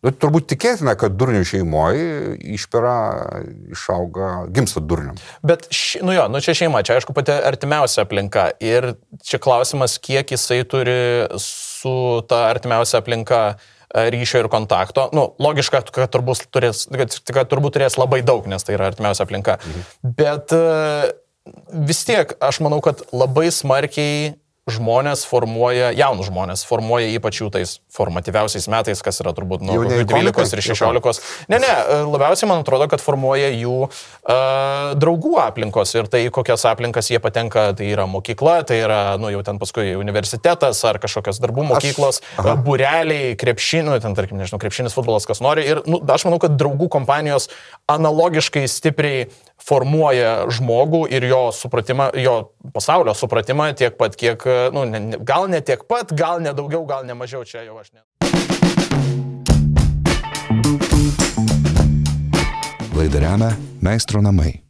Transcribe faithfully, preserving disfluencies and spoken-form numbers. Bet turbūt tikėtina, kad durnių šeimoje išpera išauga, gimsta durniu. Bet, ši, nu jo, nu čia šeima, čia aišku pati artimiausia aplinka. Ir čia klausimas, kiek jisai turi su ta artimiausia aplinka ryšio ir kontakto. Nu, logiška, kad turbūt turės, kad turbūt turės labai daug, nes tai yra artimiausia aplinka. Mhm. Bet vis tiek, aš manau, kad labai smarkiai žmonės formuoja, jaunus žmonės formuoja ypač jų tais formatyviausiais metais, kas yra turbūt nuo dvylikos ir šešiolikos. Ne, ne, labiausiai man atrodo, kad formuoja jų uh, draugų aplinkos ir tai, kokias aplinkas jie patenka, tai yra mokykla, tai yra, nu, jau ten paskui universitetas ar kažkokios darbų mokyklos, aš, būreliai, krepšinio, ten tarkim, nežinau, krepšinis, futbolas, kas nori. Ir nu, aš manau, kad draugų kompanijos analogiškai stipriai formuoja žmogų ir jo supratimą, jo pasaulio supratimą tiek pat, kiek, nu, ne, gal ne tiek pat, gal ne daugiau, gal ne mažiau, čia jau aš ne. Laidą remia Meistro namai.